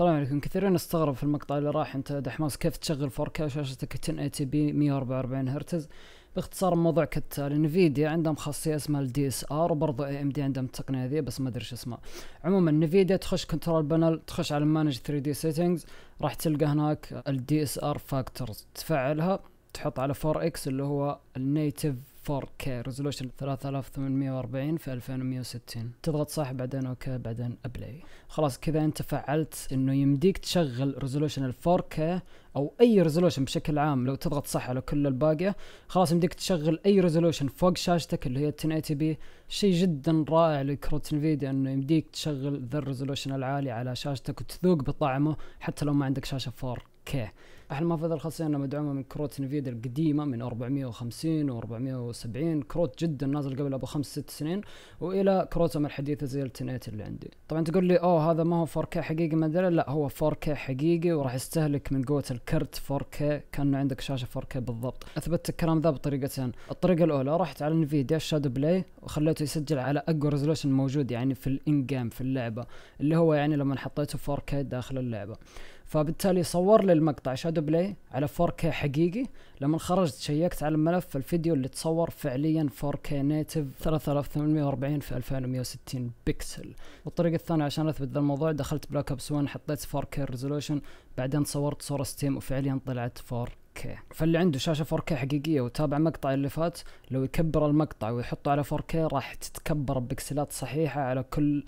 السلام عليكم. كثيرين استغرب في المقطع اللي راح انت دحماس كيف تشغل 4K وشاشتك 1080p 144 هرتز. باختصار الموضوع كالتالي: انفيديا عندهم خاصيه اسمها الدي اس ار، وبرضه اي ام دي عندهم التقنيه ذي بس ما ادري ايش اسمها. عموما انفيديا تخش كنترول بانل، تخش على مانج 3D Settings، راح تلقى هناك الدي اس ار فاكتورز، تفعلها تحط على 4X اللي هو النيتف 4K ريزولوشن 3840 في 2160، تضغط صح بعدين اوكي بعدين ابلاي. خلاص كذا انت فعلت انه يمديك تشغل ريزولوشن ال 4K او اي ريزولوشن بشكل عام. لو تضغط صح على كل الباقية خلاص يمديك تشغل اي ريزولوشن فوق شاشتك اللي هي 1080p. شيء جدا رائع لكروت انفيديا انه يمديك تشغل ذا الريزولوشن العالي على شاشتك وتذوق بطعمه حتى لو ما عندك شاشة 4K. احنا ما في هذا الخاصية انها مدعومة من كروت انفيديا القديمة من 450 و470، كروت جدا نازل قبل ابو 5-6 سنين، والى كروتهم الحديثة زي ال 1080 اللي عندي. طبعا تقول لي اوه هذا ما هو 4K حقيقي ما ادري، لا هو 4K حقيقي وراح يستهلك من قوة الكرت 4K كأنه عندك شاشة 4K بالضبط. اثبتت الكلام ذا بطريقتين. الطريقة الاولى رحت على انفيديا شادو بلاي وخليته يسجل على اقوى ريزولوشن موجود يعني في الان جيم في اللعبة، اللي هو يعني لما حطيته 4K داخل اللعبة، فبالتالي صور لي المقطع شادو بلاي على 4K حقيقي. لما خرجت شيكت على ملف الفيديو اللي تصور فعليا 4K نيتف 3840 في 2160 بكسل. والطريقة الثانية عشان اثبت ذا الموضوع دخلت بلاك اوبس 1، حطيت 4K ريزولوشن، بعدين صورت صورة ستيم وفعليا طلعت 4K. فاللي عنده شاشة 4K حقيقية وتابع مقطع اللي فات، لو يكبر المقطع ويحطه على 4K راح تتكبر بكسلات صحيحة على كل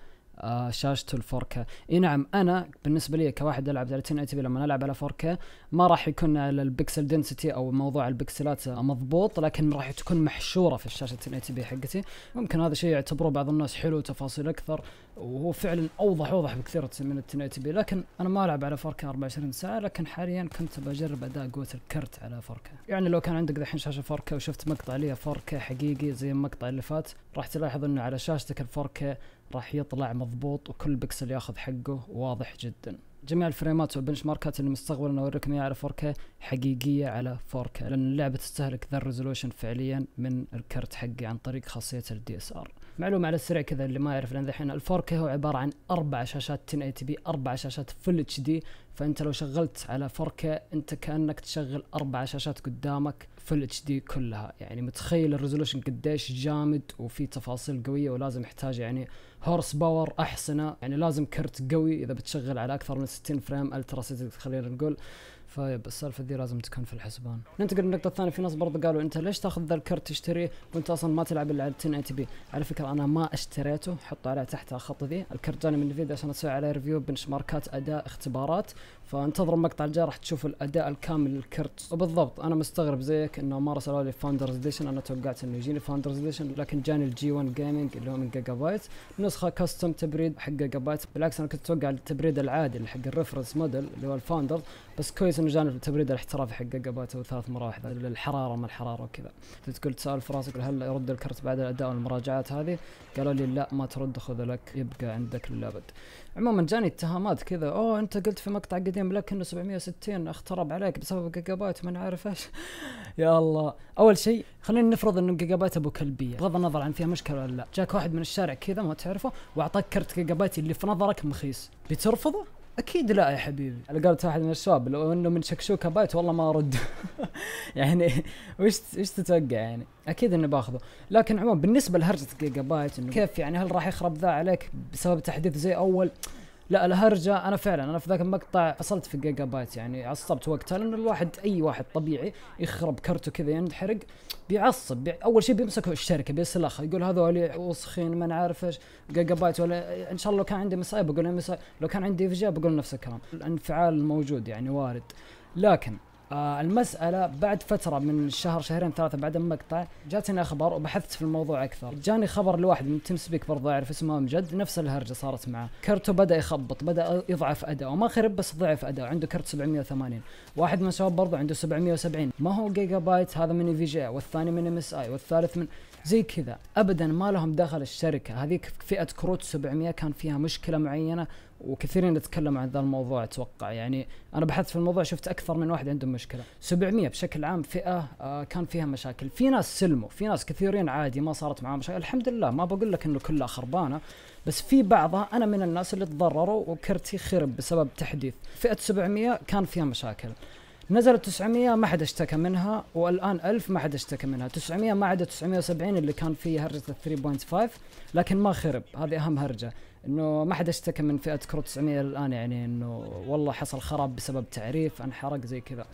شاشته ال 4K. اي نعم، انا بالنسبه لي كواحد العب 1080p لما العب على 4K ما راح يكون على البكسل دنسيتي او موضوع البكسلات مضبوط، لكن راح تكون محشوره في الشاشه 1080p حقتي. ممكن هذا الشيء يعتبره بعض الناس حلو وتفاصيل اكثر، وهو فعلا اوضح بكثير من 1080p، لكن انا ما العب على 4K 24 ساعه. لكن حاليا كنت بجرب اداء قوه الكرت على 4K. يعني لو كان عندك دحين شاشه 4K وشفت مقطع لي 4K حقيقي زي المقطع اللي فات، راح تلاحظ انه على شاشتك ال 4K راح يطلع مضبوط وكل بكسل ياخذ حقه واضح جدا. جميع الفريمات والبنش ماركات اللي مستقبل انا اوريكم اياها على 4K حقيقيه على 4K، لان اللعبه تستهلك ذا الريزولوشن فعليا من الكرت حقي عن طريق خاصيه الدي اس ار. معلومه على السريع كذا اللي ما يعرف، لان الحين ال 4K هو عباره عن 4 شاشات 1080p، 4 شاشات فل اتش دي. فانت لو شغلت على 4K انت كانك تشغل 4 شاشات قدامك فل اتش دي كلها. يعني متخيل الريزولوشن قديش جامد وفي تفاصيل قويه، ولازم يحتاج يعني هورس باور، احصنه، يعني لازم كرت قوي اذا بتشغل على اكثر من 60 فريم الترا سيتنج خلينا نقول. فيب السالفه ذي لازم تكون في الحسبان. ننتقل للنقطه الثانيه. في ناس برضه قالوا انت ليش تاخذ ذا الكرت تشتريه وانت اصلا ما تلعب الا على 1080p؟ على فكره انا ما اشتريته، حطوا عليه تحت الخط ذي، الكرت جاني من انفيديا عشان اسوي عليه ريفيو، بنش ماركات، اداء، اختبارات. فانتظروا المقطع الجاي راح تشوفوا الاداء الكامل للكرت. وبالضبط انا مستغرب زيك انه ما رسلوا لي فاوندرز اديشن، انا توقعت انه يجيني فاوندرز اديشن، لكن جاني الجي 1 جيمنج اللي هو من جيجابايت، نسخه كاستم تبريد حق جيجابايت. بالعكس انا كنت اتوقع التبريد العادي اللي حق الريفرنس موديل اللي هو الفاوندر، بس كويس انه جانب التبريد الاحترافي حق جيجابايت هو 3 مراحل، الحراره ما الحراره وكذا. تقول تسال في راسك هل يرد الكرت بعد الاداء والمراجعات هذه؟ قالوا لي لا ما ترد، خذ لك يبقى عندك للابد. عموما جاني اتهامات كذا، اوه انت قلت في مقطع قديم لك انه 760 اخترب عليك بسبب جيجابايت ما عارف ايش. يا الله. اول شيء خلينا نفرض انه جيجابايت ابو كلبيه، بغض النظر عن فيها مشكله ولا لا، جاك واحد من الشارع كذا ما تعرفه واعطاك كرت جيجابايت اللي في نظرك مخيس، بترفضه؟ اكيد لا يا حبيبي. انا قالت واحد من الشباب لو انه من شكشوكه بايت والله ما ارد. يعني وش تتوقع؟ يعني اكيد اني باخذه. لكن عموما بالنسبه لهرجه جيجابايت انه كيف يعني هل راح يخرب ذا عليك بسبب تحديث زي اول؟ لا الهرجه. انا فعلا انا في ذاك المقطع فصلت في الجيجابايت، يعني عصبت وقتها، لانه الواحد اي واحد طبيعي يخرب كرته كذا ينحرق بيعصب. اول شيء بيمسكه الشركه بيسلخها، يقول هذول وسخين ما نعرف ايش جيجابايت. ولا ان شاء الله لو كان عندي MSI بقول MSI، لو كان عندي EVGA بقول نفس الكلام. الانفعال موجود يعني وارد. لكن المسألة بعد فترة من شهر شهرين ثلاثة بعد المقطع جاتني اخبار وبحثت في الموضوع اكثر. جاني خبر لواحد من تيم سبيك برضه اعرف اسمه مجد، نفس الهرجة صارت معه، كرته بدأ يخبط، بدأ يضعف اداءه، ما خرب بس ضعف اداءه، عنده كرت 780. واحد من الشباب برضه عنده 770، ما هو جيجابايت، هذا من EVGA والثاني من MSI والثالث من زي كذا. ابدا ما لهم دخل الشركه، هذيك فئه كروت 700 كان فيها مشكله معينه وكثيرين يتكلموا عن ذا الموضوع. اتوقع يعني انا بحثت في الموضوع شفت اكثر من واحد عندهم مشكله. 700 بشكل عام فئه كان فيها مشاكل، في ناس سلموا، في ناس كثيرين عادي ما صارت معاهم مشاكل، الحمد لله. ما بقول لك انه كلها خربانه، بس في بعضها انا من الناس اللي تضرروا وكرتي خرب بسبب تحديث. فئه 700 كان فيها مشاكل، نزلت 900 ما حد اشتكى منها، والان 1000 ما حد اشتكى منها، 900 ما عدا 970 اللي كان فيه هرجه 3.5 لكن ما خرب، هذه اهم هرجه، انه ما حد اشتكى من فئه كرو 900 الان، يعني انه والله حصل خراب بسبب تعريف انحرق زي كذا.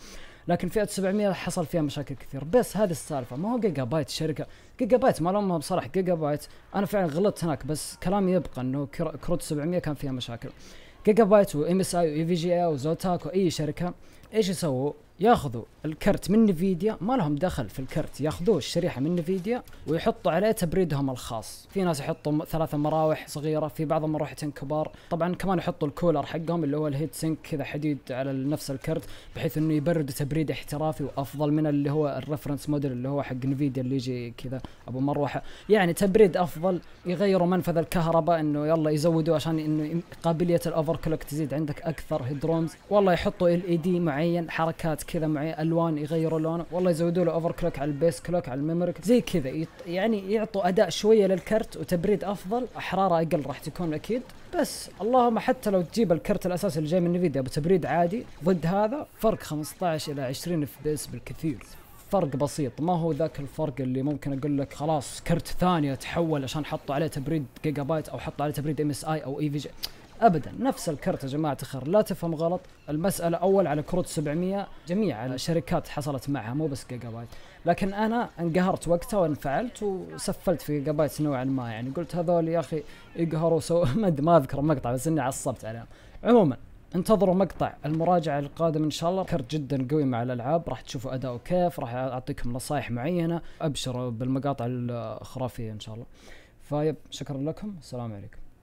لكن فئه 700 حصل فيها مشاكل كثير، بس هذه السالفه ما هو جيجا بايت شركه، جيجا بايت ما لومها بصراحه، جيجا بايت انا فعلا غلطت هناك، بس كلامي يبقى انه كرو 700 كان فيها مشاكل. جيجا بايت وام اس اي واي وزوتاك واي شركه ايش يسووا؟ ياخذوا الكرت من نفيديا، ما لهم دخل في الكرت، ياخذوه الشريحه من نفيديا ويحطوا عليه تبريدهم الخاص، في ناس يحطوا 3 مراوح صغيره، في بعضهم مروحتين كبار، طبعا كمان يحطوا الكولر حقهم اللي هو الهيت سينك كذا حديد على نفس الكرت بحيث انه يبرد تبريد احترافي وافضل من اللي هو الريفرنس موديل اللي هو حق نفيديا اللي يجي كذا ابو مروحه، يعني تبريد افضل، يغيروا منفذ الكهرباء انه يلا يزودوا عشان انه قابليه الاوفر كلوك تزيد عندك اكثر، هيدرونز والله يحطوا LED معين، حركات كذا معي، الوان يغيروا لونه، والله يزودوا له اوفر كلوك على البيس كلوك على الميموري زي كذا، يعني يعطوا اداء شويه للكرت وتبريد افضل، احراره اقل راح تكون اكيد، بس اللهم حتى لو تجيب الكرت الاساسي اللي جاي من نفيديا بتبريد عادي ضد هذا، فرق 15 الى 20 اف بي اس بالكثير، فرق بسيط، ما هو ذاك الفرق اللي ممكن اقول لك خلاص كرت ثانيه تحول عشان حطوا عليه تبريد جيجا بايت او حطوا عليه تبريد MSI او EVGA، ابدا نفس الكرت يا جماعه الخير، لا تفهم غلط. المساله اول على كروت 700 جميع الشركات حصلت معها، مو بس جيجا بايت، لكن انا انقهرت وقتها وانفعلت وسفلت في جيجا بايت نوعا ما، يعني قلت هذول يا اخي يقهروا ما اذكر المقطع بس اني عصبت عليهم. عموما انتظروا مقطع المراجعه القادم ان شاء الله، كرت جدا قوي مع الالعاب، راح تشوفوا اداؤه كيف، راح اعطيكم نصائح معينه، ابشروا بالمقاطع الخرافيه ان شاء الله. فيب شكرا لكم، السلام عليكم.